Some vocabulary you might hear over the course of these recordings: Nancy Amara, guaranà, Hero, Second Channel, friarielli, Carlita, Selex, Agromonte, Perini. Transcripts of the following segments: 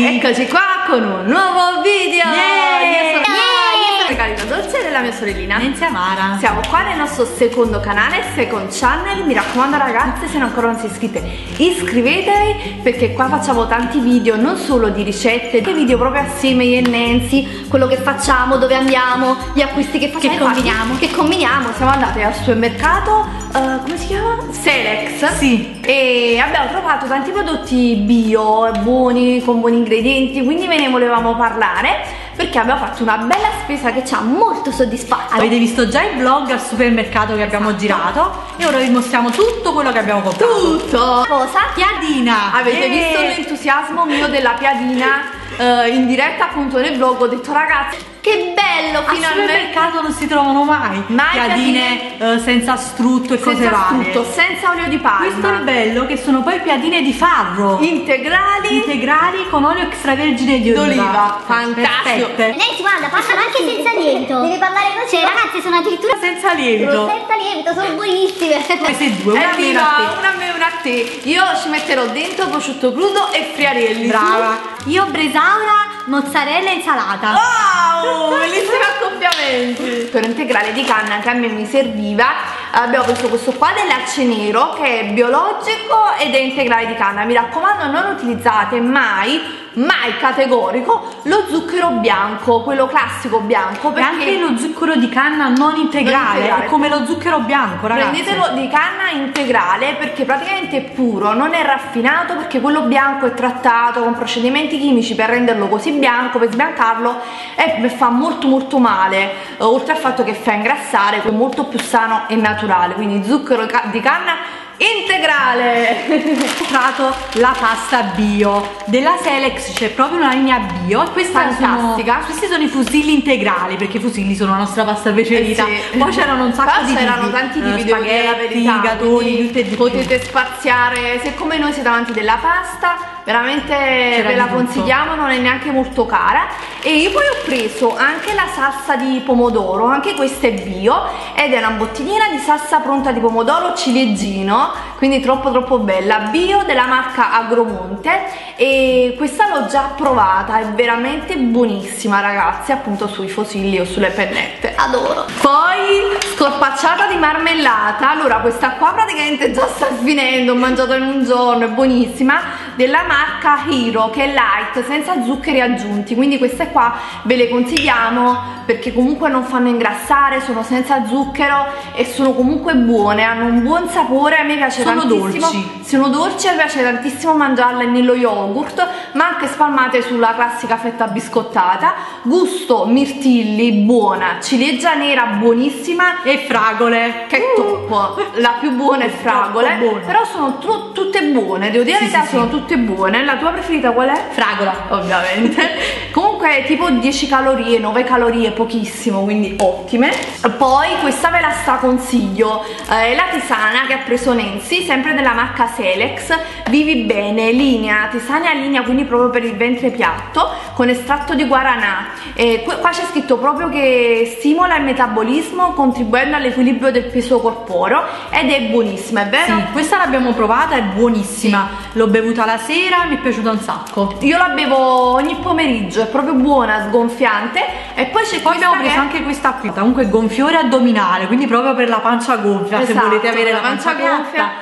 Nancy. Eccoci qua con un nuovo video. Io sono Carlita Dolce della mia sorellina Nancy Amara. Siamo qua nel nostro secondo canale, Second Channel. Mi raccomando ragazze, se ancora non siete iscritte, iscrivetevi, perché qua facciamo tanti video, non solo di ricette, anche video proprio assieme io e Nancy, quello che facciamo, dove andiamo, gli acquisti che facciamo, che combiniamo. Siamo andate al supermercato, come si chiama? Selex. Sì. E abbiamo trovato tanti prodotti bio, buoni, con buoni ingredienti, quindi ve ne volevamo parlare, perché abbiamo fatto una bella spesa che ci ha molto soddisfatto. Avete visto già il vlog al supermercato che abbiamo girato, e ora vi mostriamo tutto quello che abbiamo comprato. Tutto! Cosa? Piadina! Avete visto l'entusiasmo mio della piadina? In diretta appunto nel vlog ho detto ragazzi che bello, finalmente al mercato non si trovano mai piadine senza strutto e cose varie, senza olio di palma. Questo è il bello, che sono poi piadine di farro integrali con olio extravergine di oliva. Fantastico. Lei guarda, passano anche senza lievito, deve parlare così, cioè ragazzi sono addirittura senza lievito, sono buonissime queste due. Una a me una a te. Io ci metterò dentro prosciutto crudo e friarielli. Brava. Io bresaola, mozzarella e insalata. Wow, bellissimi accoppiamenti. Per integrale di canna che a me mi serviva, abbiamo preso questo qua dell'acce nero, che è biologico ed è integrale di canna. Mi raccomando, non utilizzate mai categorico lo zucchero bianco, quello classico bianco, perché anche lo zucchero di canna non integrale è come lo zucchero bianco, ragazzi. Prendetelo di canna integrale, perché praticamente è puro, non è raffinato, perché quello bianco è trattato con procedimenti chimici per renderlo così bianco, per sbiancarlo, e fa molto male, oltre al fatto che fa ingrassare. È molto più sano e naturale, quindi zucchero di canna integrale. Ho comprato la pasta bio della Selex, c'è proprio una linea bio, e questa questi sono i fusilli integrali, perché i fusilli sono la nostra pasta preferita. Poi c'erano un sacco di tipi, spaghetti, gatoni, potete spaziare. Se come noi siete avanti della pasta, veramente ve la consigliamo, non è neanche molto cara. E io poi ho preso anche la salsa di pomodoro, anche questa è bio, ed è una bottiglina di salsa pronta di pomodoro ciliegino, quindi troppo bella, bio della marca Agromonte, e questa l'ho già provata, è veramente buonissima ragazzi, appunto sui fusilli o sulle pennette, adoro. Poi scorpacciata di marmellata, allora questa qua praticamente già sta finendo, ho mangiato in un giorno, è buonissima, della marca Hero, che è light, senza zuccheri aggiunti, quindi queste qua ve le consigliamo perché comunque non fanno ingrassare, sono senza zucchero e sono comunque buone, hanno un buon sapore, a me piace tantissimo. Sono dolci, mi piace tantissimo mangiarle nello yogurt, ma anche spalmate sulla classica fetta biscottata. Gusto mirtilli, buona, ciliegia nera buonissima, e fragole che è top, la più buona è fragole, però sono tutte buone, devo dire la verità, sono tutte buone. La tua preferita qual è? Fragola, ovviamente. Comunque tipo 10 calorie, 9 calorie, pochissimo, quindi ottime. Poi questa ve la straconsiglio, è la tisana che ha preso Nancy, sempre della marca Selex, vivi bene, linea, tisana linea, quindi proprio per il ventre piatto, con estratto di guaranà. Qua c'è scritto proprio che stimola il metabolismo contribuendo all'equilibrio del peso corporeo, ed è buonissima, è vero? Sì, questa l'abbiamo provata, è buonissima, l'ho bevuta la sera, mi è piaciuta un sacco. Io la bevo ogni pomeriggio, è proprio buona, sgonfiante. E poi c'è questa, abbiamo preso anche questa qui, comunque gonfiore addominale, quindi proprio per la pancia gonfia, esatto, se volete avere la pancia gonfia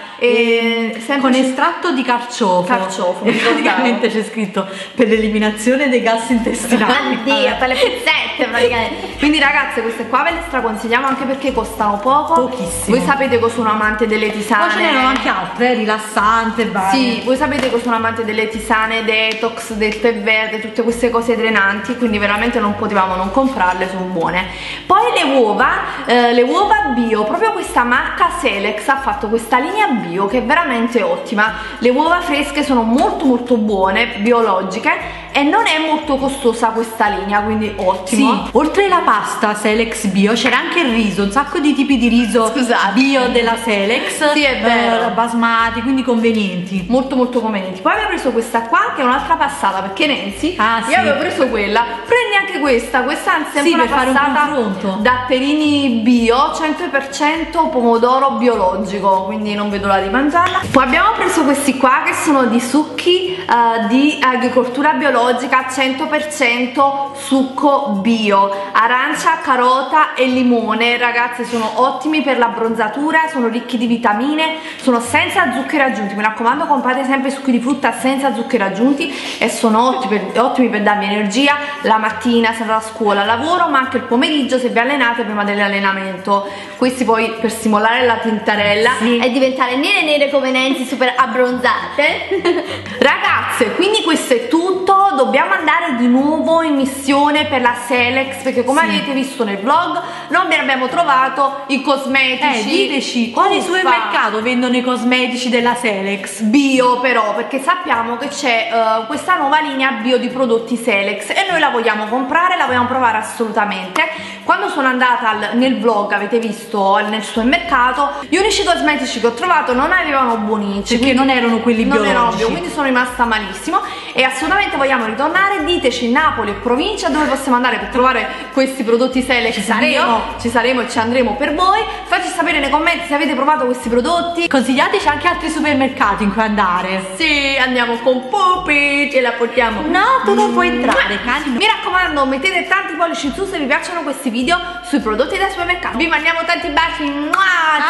con estratto di carciofo, e praticamente c'è scritto per l'eliminazione dei gas intestinali. Oddio, per le pizzette praticamente. Quindi ragazze, queste qua ve le straconsigliamo, anche perché costano pochissimo. Voi sapete che sono amante delle tisane, poi ce n'erano anche altre rilassante, sì, voi sapete che sono amante delle tisane detox, del tè verde, tutte queste cose drenanti, quindi veramente non potevamo non comprarle, sono buone. Poi le uova bio, proprio questa marca Selex ha fatto questa linea bio che è veramente ottima. Le uova fresche sono molto buone, biologiche, e non è molto costosa questa linea, quindi ottimo. Sì, oltre alla pasta Selex bio c'era anche il riso, un sacco di tipi di riso bio della Selex, sì, è vero, basmati, quindi convenienti, molto convenienti. Poi abbiamo preso questa qua, che è un'altra passata, perché Nancy io avevo preso quella, prendi anche questa è sempre una passata da perini bio 100% pomodoro biologico, quindi non vedo la l'ora di mangiarla. Poi abbiamo preso questi qua che sono di succhi di agricoltura biologica, 100% succo bio, arancia, carota e limone. Ragazzi, sono ottimi per l'abbronzatura, sono ricchi di vitamine, sono senza zuccheri aggiunti. Mi raccomando, comprate sempre succhi di frutta senza zuccheri aggiunti e sono ottimi per darvi energia la mattina, se andate a scuola, al lavoro, ma anche il pomeriggio se vi allenate prima dell'allenamento. Questi poi per stimolare la tintarella, sì, e diventare nere nere come Nancy, super abbronzate. Ragazze, quindi questo è tutto. Dobbiamo andare di nuovo in missione per la Selex, perché come avete visto nel vlog non vi abbiamo trovato i cosmetici. Diteci quali supermercato vendono i cosmetici della Selex bio, però, perché sappiamo che c'è questa nuova linea bio di prodotti Selex e noi la vogliamo comprare, la vogliamo provare assolutamente. Quando sono andata nel vlog, avete visto, nel supermercato, gli unici cosmetici che ho trovato non avevano buonici, perché non erano quelli biologici, quindi sono rimasta malissimo e assolutamente vogliamo ritornare. Diteci Napoli e provincia dove possiamo andare per trovare questi prodotti Selex. Ci saremo e ci andremo per voi. Facci sapere nei commenti se avete provato questi prodotti, consigliateci anche altri supermercati in cui andare. Sì, andiamo con Pupi, ce la portiamo. No, tu non puoi entrare, cani. Mi raccomando, mettete tanti pollici in su se vi piacciono questi video sui prodotti da supermercato. Vi mandiamo tanti baci.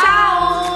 Ciao.